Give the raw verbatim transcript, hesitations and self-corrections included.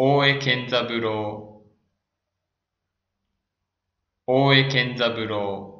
大江健三郎大江健三郎